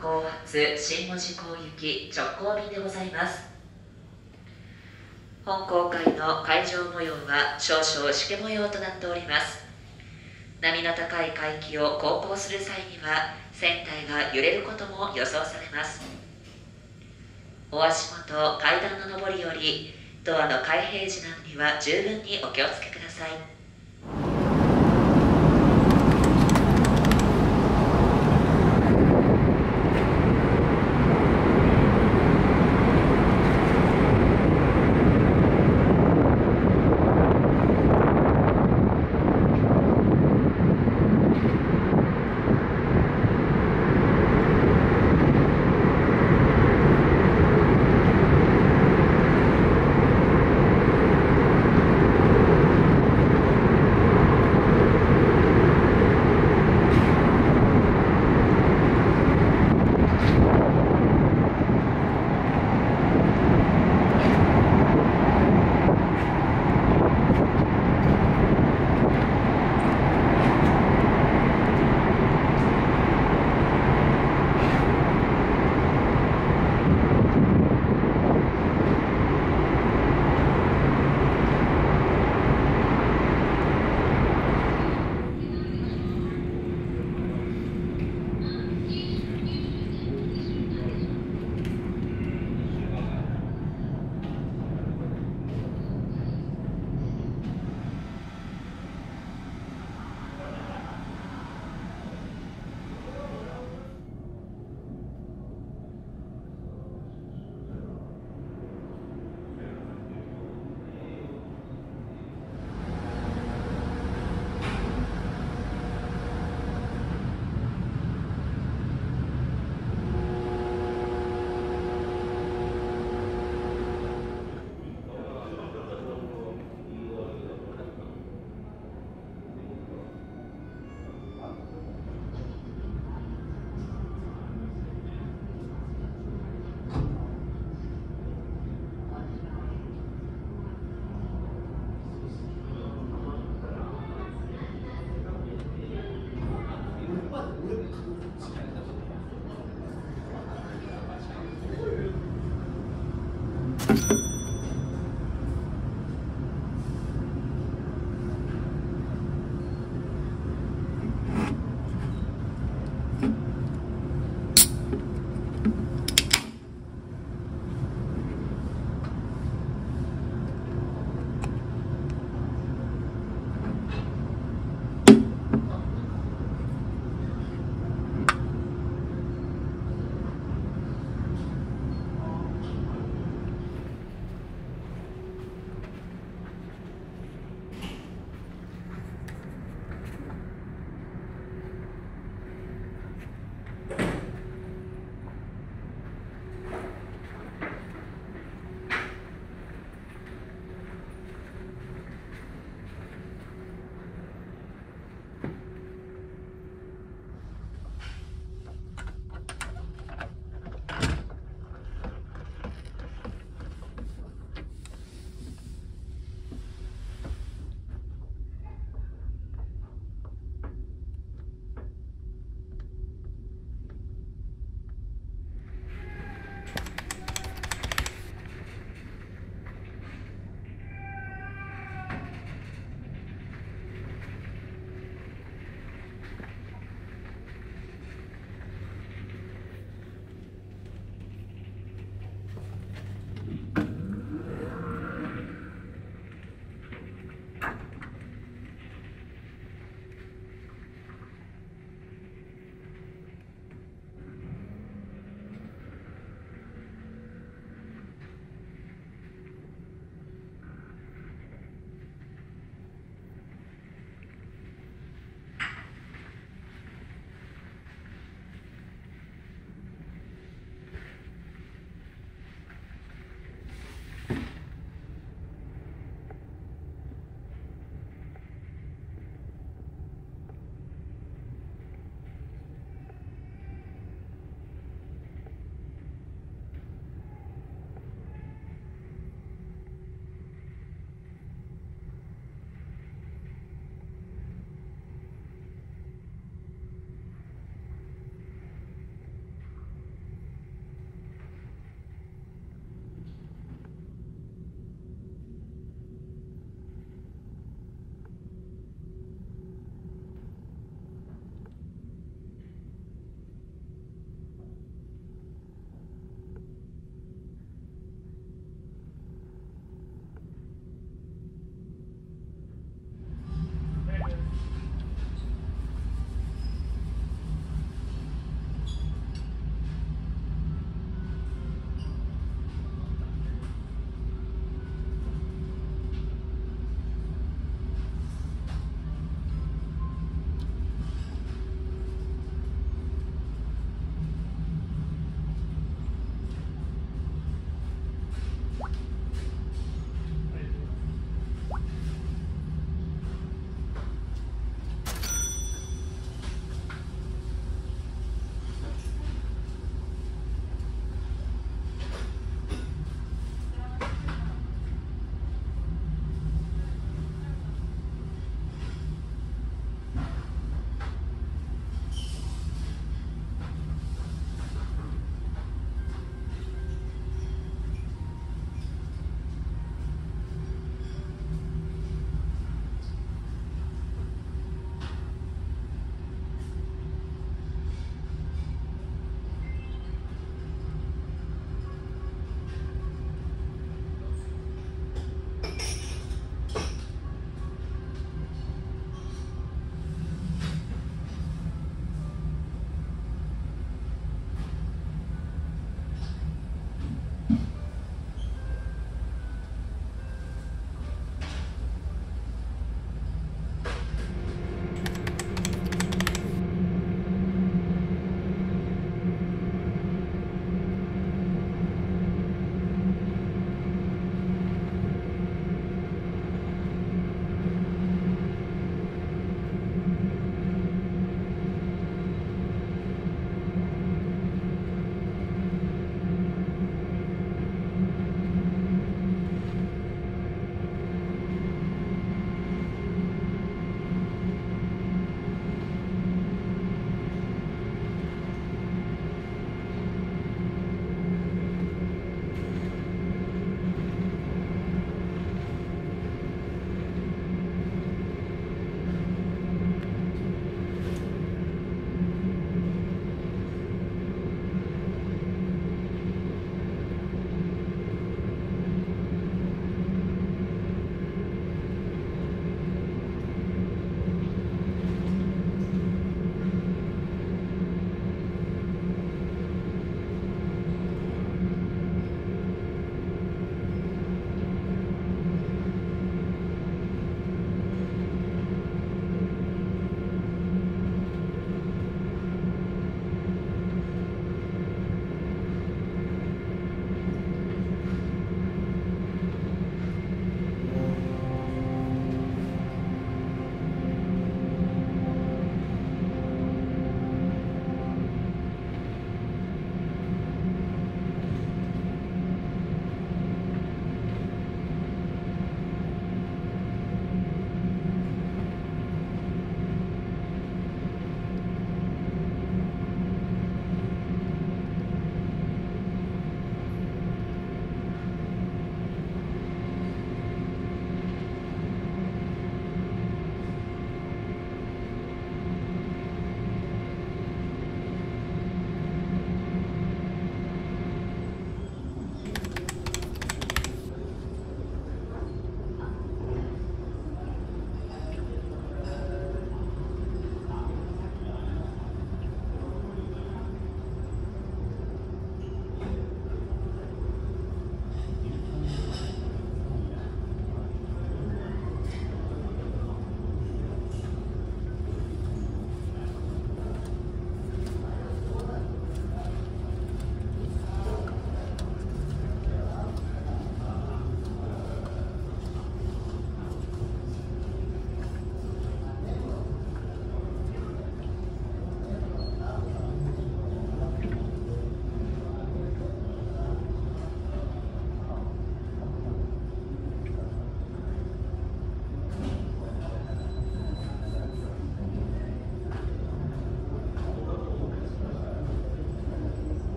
港発新門司港行き直行便でございます。本航海の海上模様は少々しけ模様となっております。波の高い海域を航行する際には船体が揺れることも予想されます。お足元階段の上りよりドアの開閉時などには十分にお気をつけください。